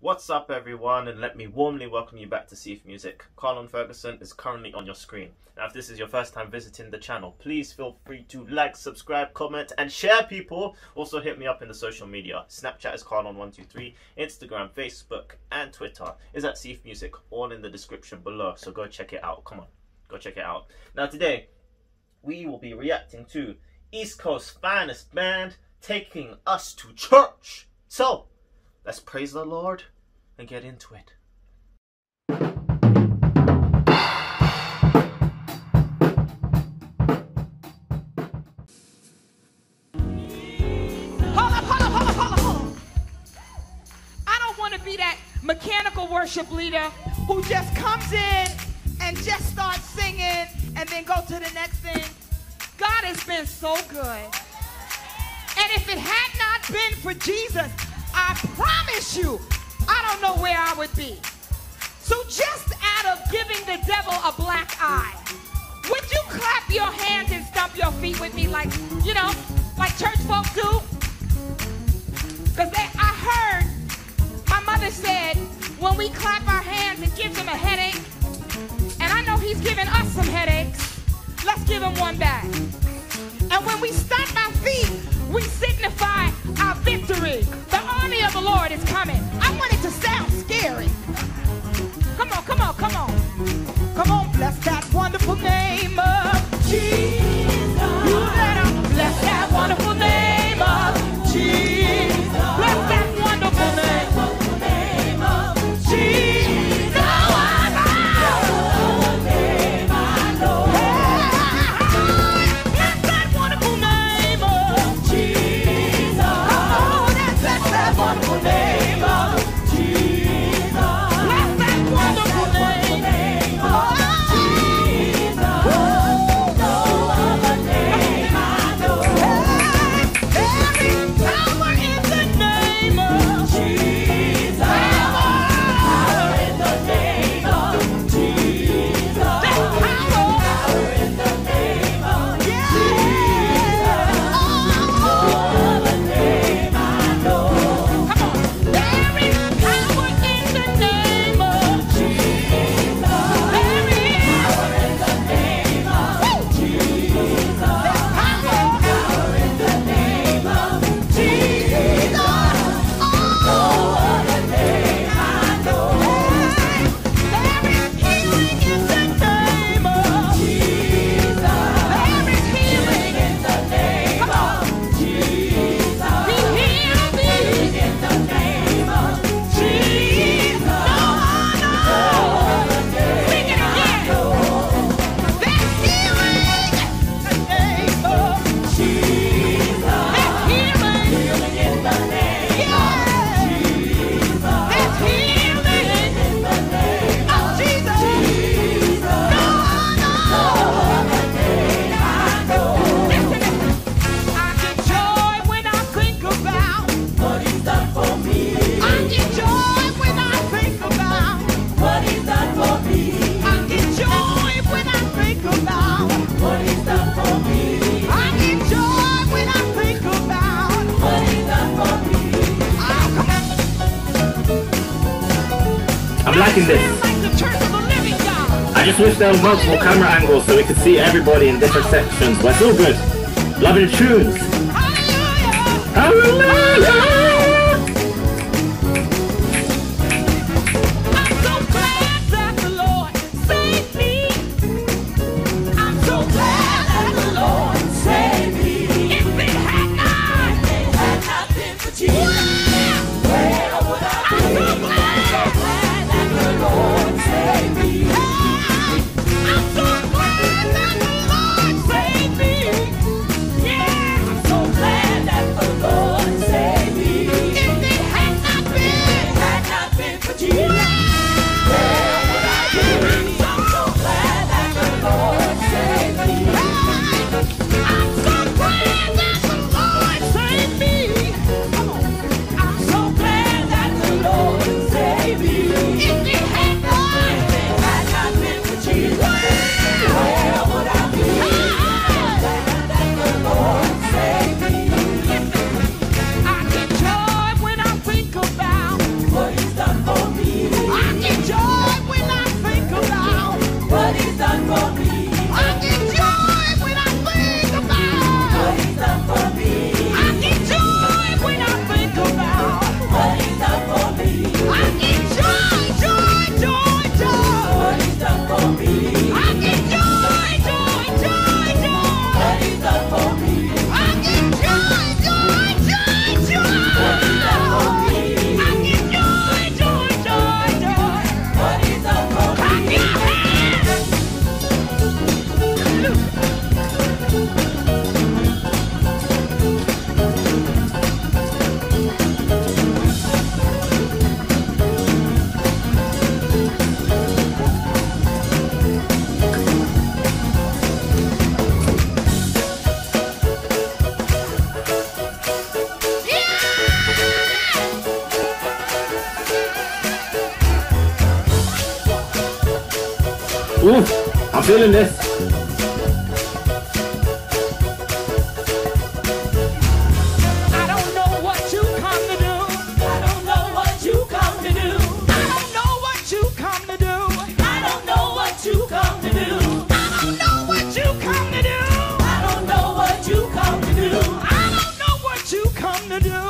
What's up everyone, and let me warmly welcome you back to CEEF Music. Carlon Ferguson is currently on your screen. Now if this is your first time visiting the channel, please feel free to like, subscribe, comment and share people. Also hit me up in the social media. Snapchat is Carlon123, Instagram, Facebook and Twitter is at CEEF Music, all in the description below. So go check it out, come on, go check it out. Now today, we will be reacting to East Coast's finest band, Taking Us to Church. So, let's praise the Lord and get into it. Hold up. I don't want to be that mechanical worship leader who just comes in and just starts singing and then go to the next thing. God has been so good. And if it had not been for Jesus, I promise you, I don't know where I would be. So just out of giving the devil a black eye, would you clap your hands and stomp your feet with me like, you know, like church folks do? Because I heard my mother said when we clap our hands, it gives him a headache. And I know he's giving us some headaches. Let's give him one back. And when we stomp our feet, we signify our victory. The army of the Lord is coming. I want it to sound scary. Come on, come on, come on. Come on, bless that wonderful name of Jesus. You better bless that wonderful name of Jesus. Bless that wonderful name of Jesus. This. I just wish there were multiple camera angles so we could see everybody in different sections. We're so good. Loving the tunes. Hallelujah! Hallelujah! Baby. Ooh, I'm feeling this. I don't know what you come to do. I don't know what you come to do. I don't know what you come to do. I don't know what you come to do. I don't know what you come to do. I don't know what you come to do. I don't know what you come to do.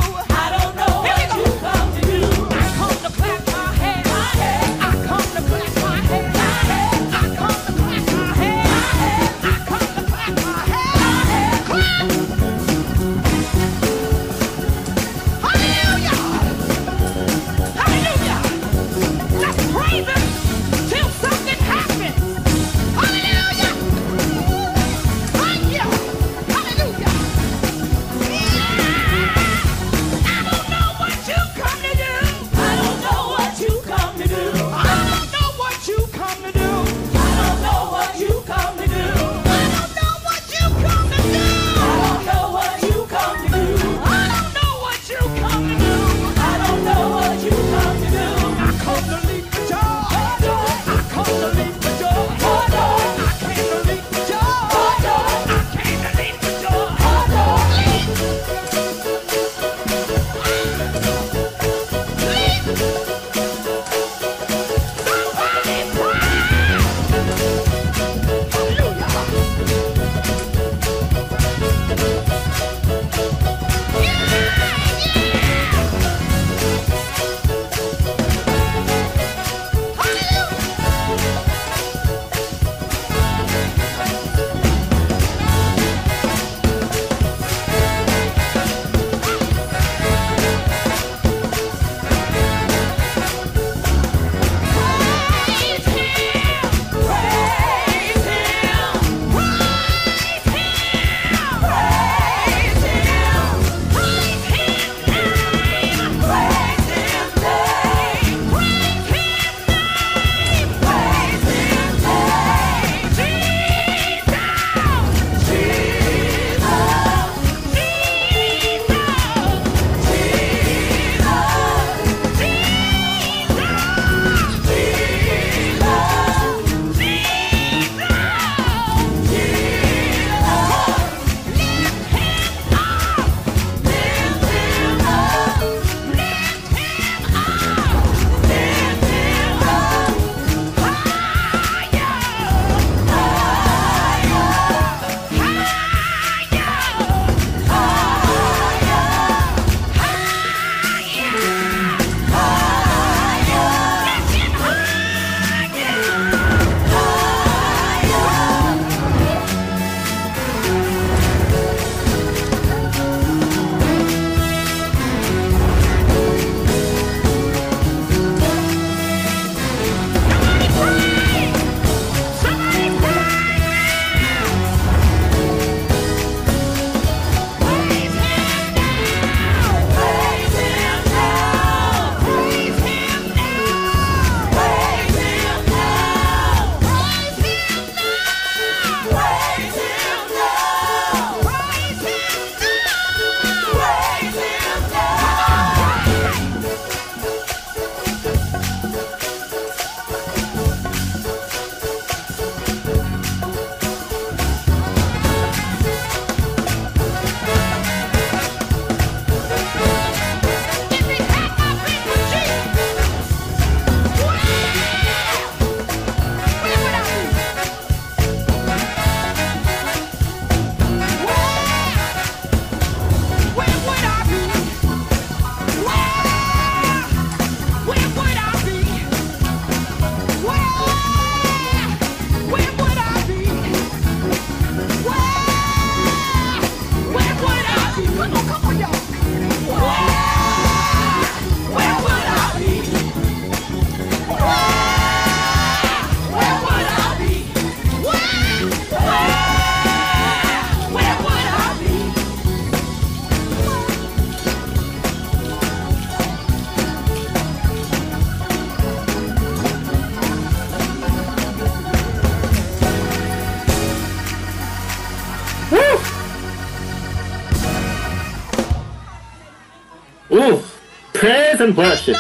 And worship.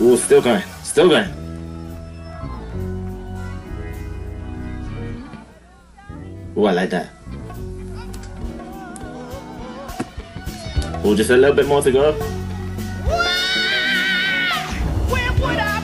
Ooh, still going. Right, like that. Oh, just a little bit more to go. Where would I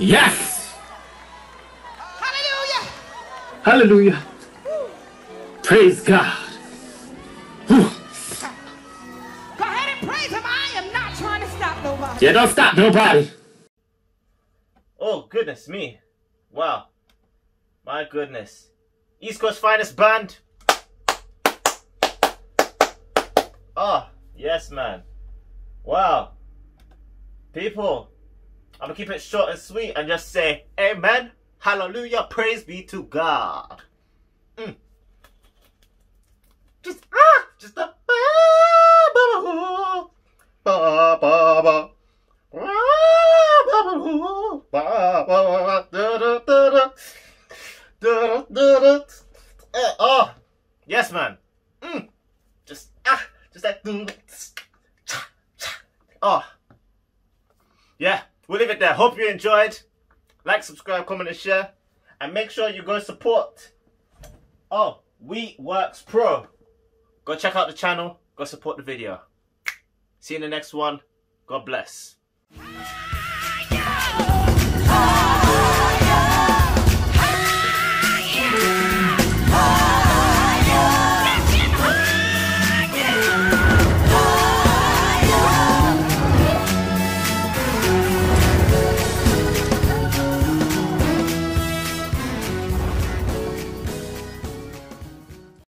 Yes! Hallelujah! Hallelujah! Woo. Praise God! Woo. Go ahead and praise Him. I am not trying to stop nobody. Yeah, don't stop nobody. Oh, goodness me. Wow. My goodness. East Coast's finest band. Oh, yes, man. Wow. People. I'm going to keep it short and sweet and just say, Amen, Hallelujah, praise be to God. Just a oh, yes, man. Just that. Oh, yeah. We'll leave it there. Hope you enjoyed. Like, subscribe, comment, and share. And make sure you go support wheatworkspro. Go check out the channel. Go support the video. See you in the next one. God bless.